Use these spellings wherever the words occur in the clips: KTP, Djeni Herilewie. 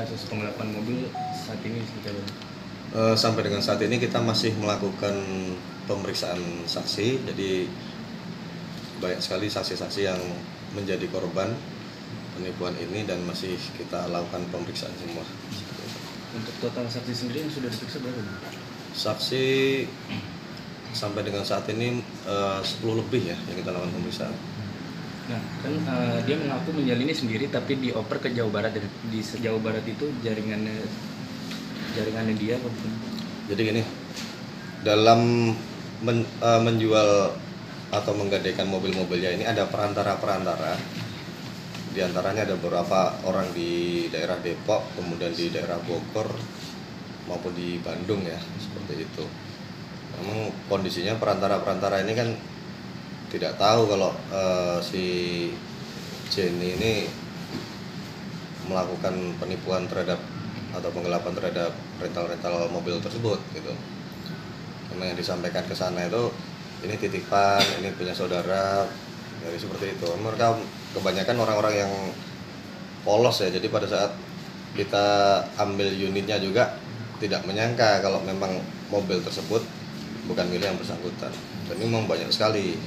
kasus penggelapan mobil saat ini seperti apa? Sampai dengan saat ini kita masih melakukan pemeriksaan saksi, jadi banyak sekali saksi-saksi yang menjadi korban penipuan ini dan masih kita lakukan pemeriksaan semua. Untuk total saksi sendiri yang sudah diperiksa berapa? Saksi sampai dengan saat ini 10 lebih ya yang kita lakukan pemeriksaan. Nah, kan dia mengaku menjalani sendiri tapi dioper ke Jawa Barat, dan di Jawa Barat itu jaringannya dia apa bukan? Jadi gini, dalam menjual atau menggadaikan mobil-mobilnya ini ada perantara-perantara. Di antaranya ada beberapa orang di daerah Depok, kemudian di daerah Bogor maupun di Bandung ya, seperti itu. Namun kondisinya perantara-perantara ini kan tidak tahu kalau si Djeni ini melakukan penipuan terhadap atau penggelapan terhadap rental-rental mobil tersebut gitu. Karena yang disampaikan ke sana itu ini titipan, ini punya saudara, jadi seperti itu. Mereka kebanyakan orang-orang yang polos ya. Jadi pada saat kita ambil unitnya juga tidak menyangka kalau memang mobil tersebut bukan milik yang bersangkutan. Dan memang banyak sekali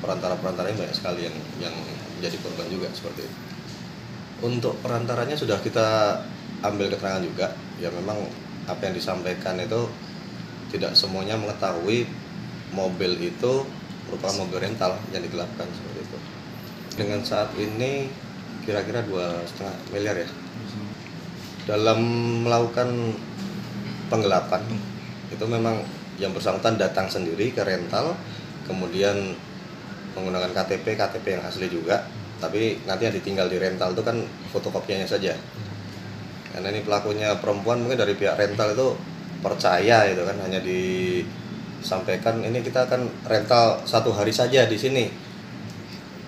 perantara-perantaranya banyak sekali yang menjadi korban juga seperti itu. Untuk perantaranya sudah kita ambil keterangan juga, ya memang apa yang disampaikan itu tidak semuanya mengetahui mobil itu merupakan mobil rental yang digelapkan seperti itu. Dengan saat ini kira-kira 2,5 miliar ya. Dalam melakukan penggelapan itu memang yang bersangkutan datang sendiri ke rental, kemudian menggunakan KTP yang asli juga, tapi nanti yang ditinggal di rental itu kan fotokopiannya saja. Karena ini pelakunya perempuan, mungkin dari pihak rental itu percaya itu kan, hanya disampaikan ini kita akan rental 1 hari saja di sini,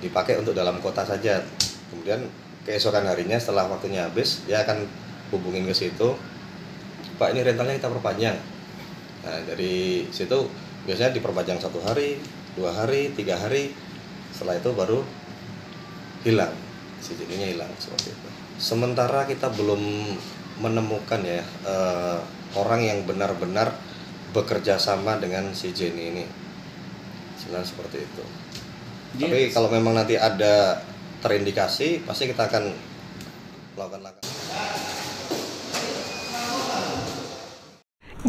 dipakai untuk dalam kota saja. Kemudian keesokan harinya setelah waktunya habis, dia akan hubungin ke situ, Pak ini rentalnya kita perpanjang. Nah dari situ biasanya diperpanjang 1 hari, 2 hari, 3 hari, setelah itu baru hilang, si Djeninya hilang seperti itu. Sementara kita belum menemukan ya orang yang benar-benar bekerja sama dengan si Djeni ini, sebenarnya seperti itu. Yes. Tapi kalau memang nanti ada terindikasi, pasti kita akan melakukan langkah.